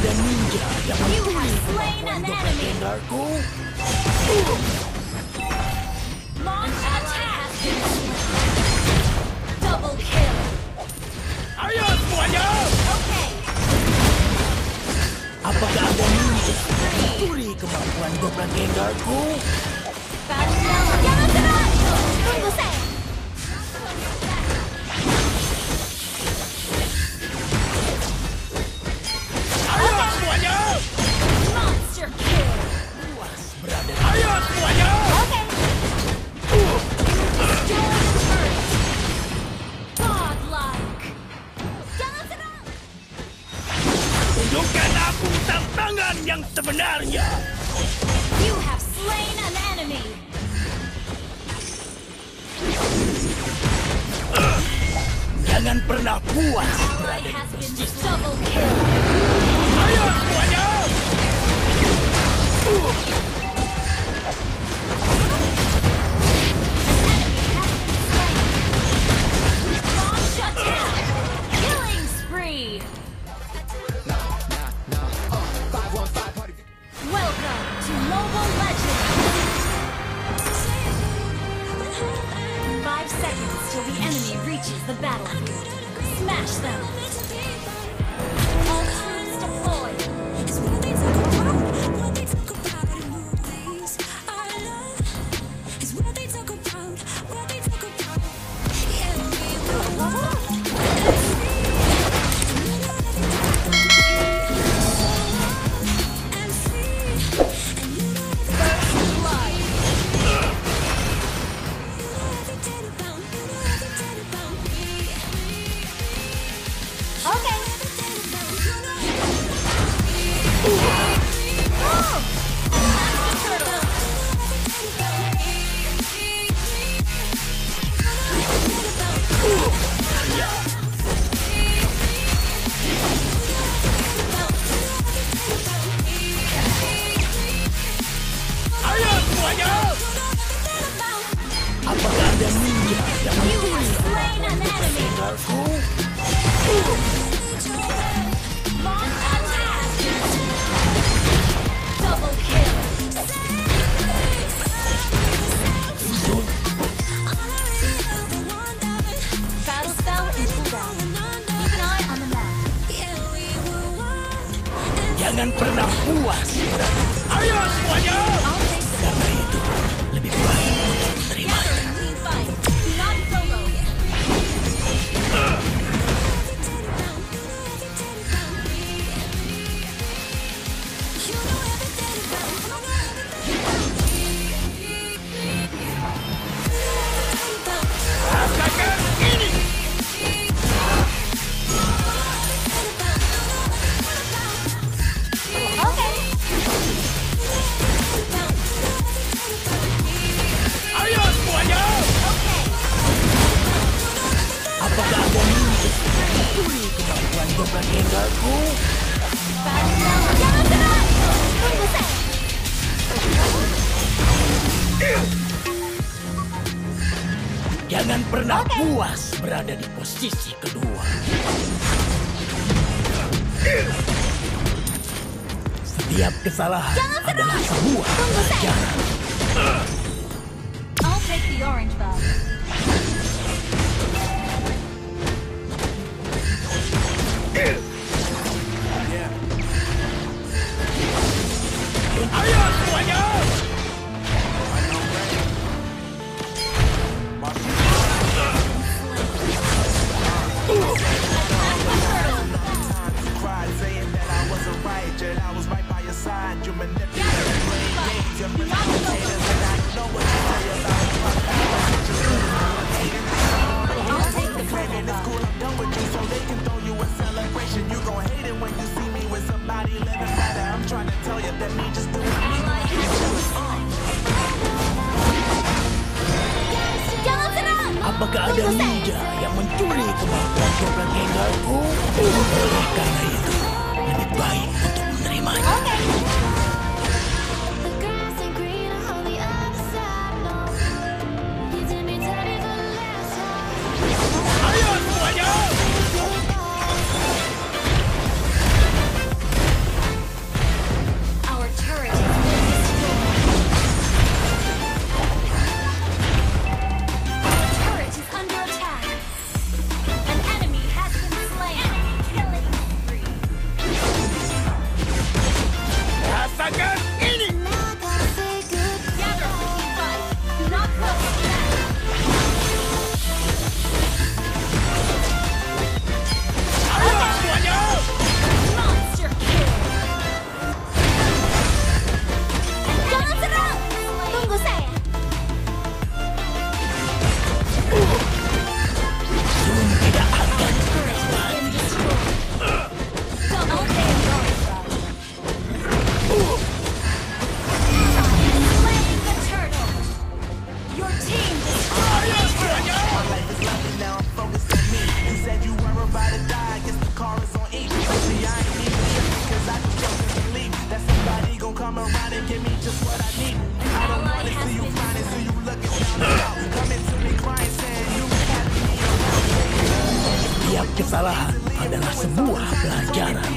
the ninja yang you have slain an enemy. Launch attack. Double kill. Ayo semuanya. Okay. Apakah ada ninja? Curi kemampuan Gobran Gengarku. Tunggu saya. Tunjukkan aku tantangan yang sebenarnya. You have slain an enemy. Jangan pernah puas. Double kill. Ayo semuanya. The battle. Smash them. All crews deployed. Jangan pernah puas. Ayo semuanya. Karena itu lebih baik terima. Jangan pernah puas berada di posisi kedua. Setiap kesalahan adalah sebuah pelajaran. I'll take the orange ball. Ayo semuanya! Apakah ada ninja yang mencuri kemampuan Gobran Gengarku? Oleh karena itu, lebih baik untuk menerimanya. Ayo semuanya! adalah sebuah pelajaran.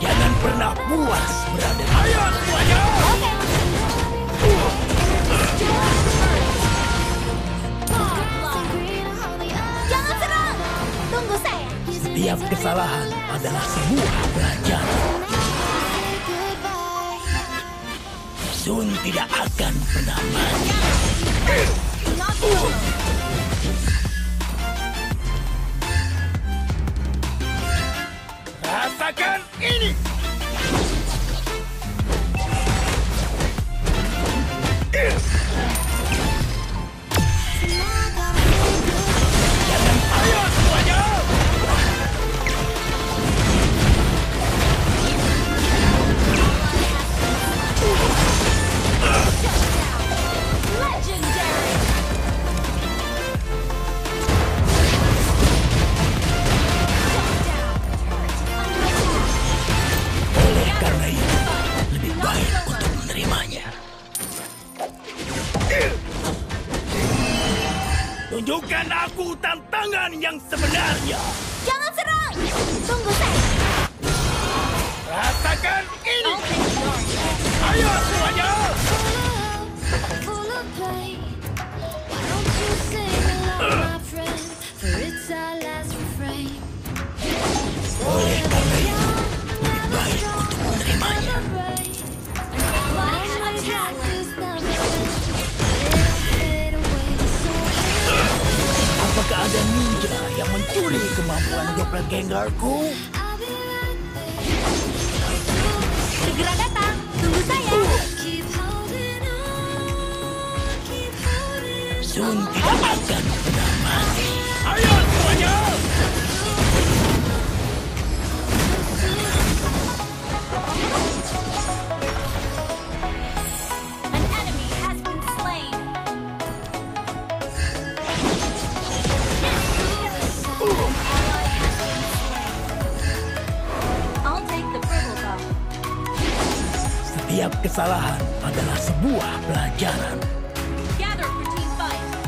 Jangan pernah puas berada. Ayo semuanya! Jangan serang! Tunggu saya! Setiap kesalahan adalah sebuah pelajaran. Sun tidak akan pernah mati. Rasakan ini. Tunjukkan aku tantangan yang sebenarnya. Jangan serang! Tunggu saya. Rasakan ini! Ayo semuanya! Oleh karena itu, lebih baik untuk menerimanya. Apakah ada ninja yang mencuri kemampuan doppelgangerku? Segera datang, tunggu saya. Sun tidak akan pernah mati. Ayo semuanya! Setiap kesalahan adalah sebuah pelajaran.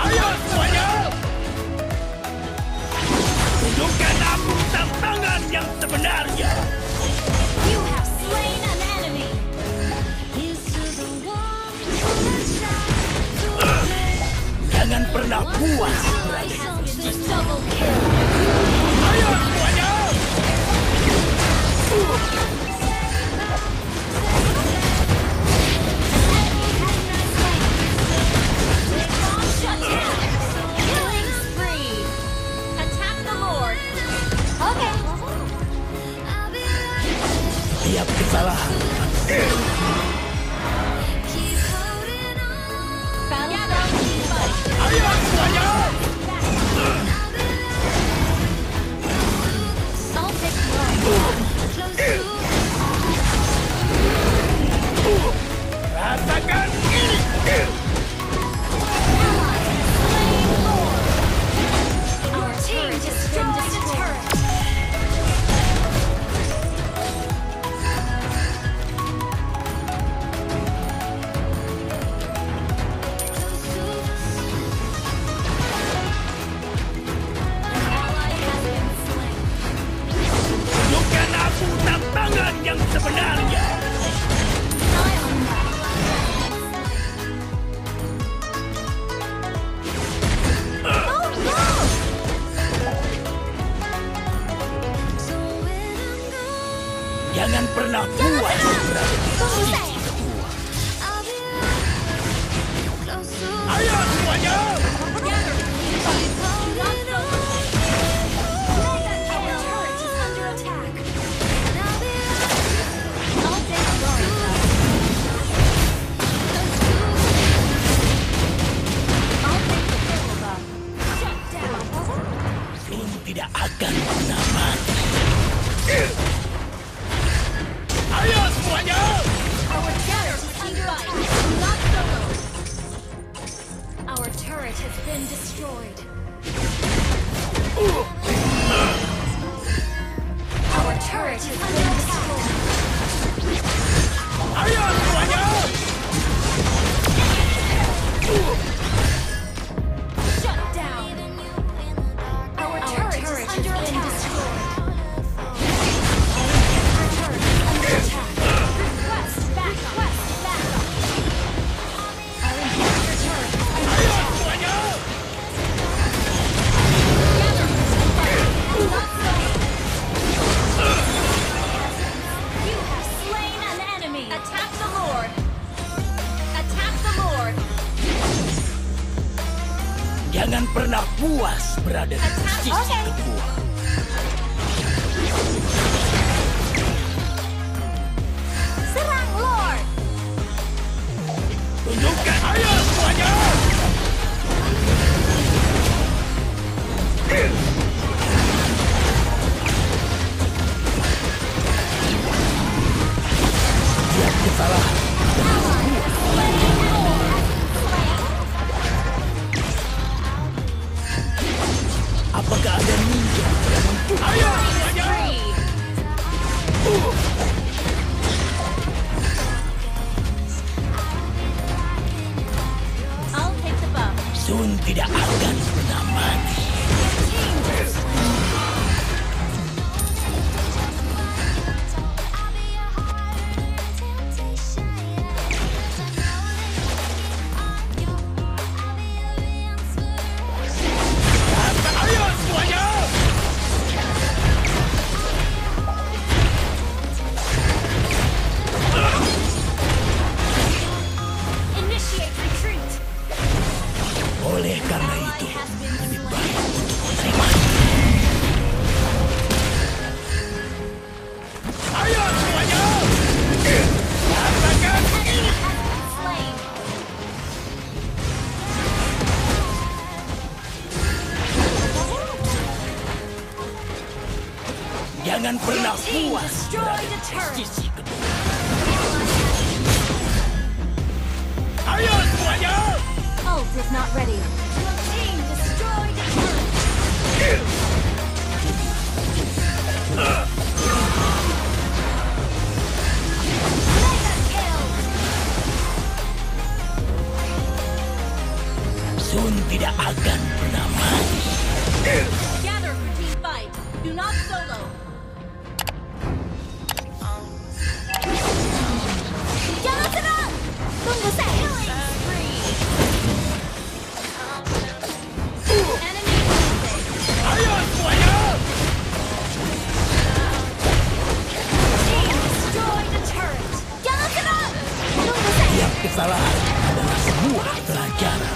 Ayo semuanya! Tunjukkan aku tantangan yang sebenarnya. You have slain an enemy. Jangan pernah puas berada. Ayo semuanya! Setiap kesalahan. Ayo semuanya! Rasakan ini! Jangan pernah puas berada di sisi kedua. Ayo semuanya! Sun tidak akan pernah mati. Ayo semuanya! Our turret is under fire. Not solo. Our turret has been destroyed. Our turret has been destroyed. Ayo semuanya! Jangan pernah puas berada di posisi kedua. Serang, Lord! Tunjukkan, ayo semuanya! Setiap kesalahan, apakah ada ninja yang mampu? Ayo, semuanya! Sun tidak akan pernah mati. Oleh karena itu, lebih baik untuk menerima. Ayo semuanya! Katakan! Jangan pernah puas berada di sisi kedua. Ayo semuanya! Is not ready. Your team destroyed the turret. Mega kill. Sun tidak akan pernah mati. Gather for team fight. Do not solo. Jangan serang. Tunggu saya. Kesalahan adalah sebuah pelajaran.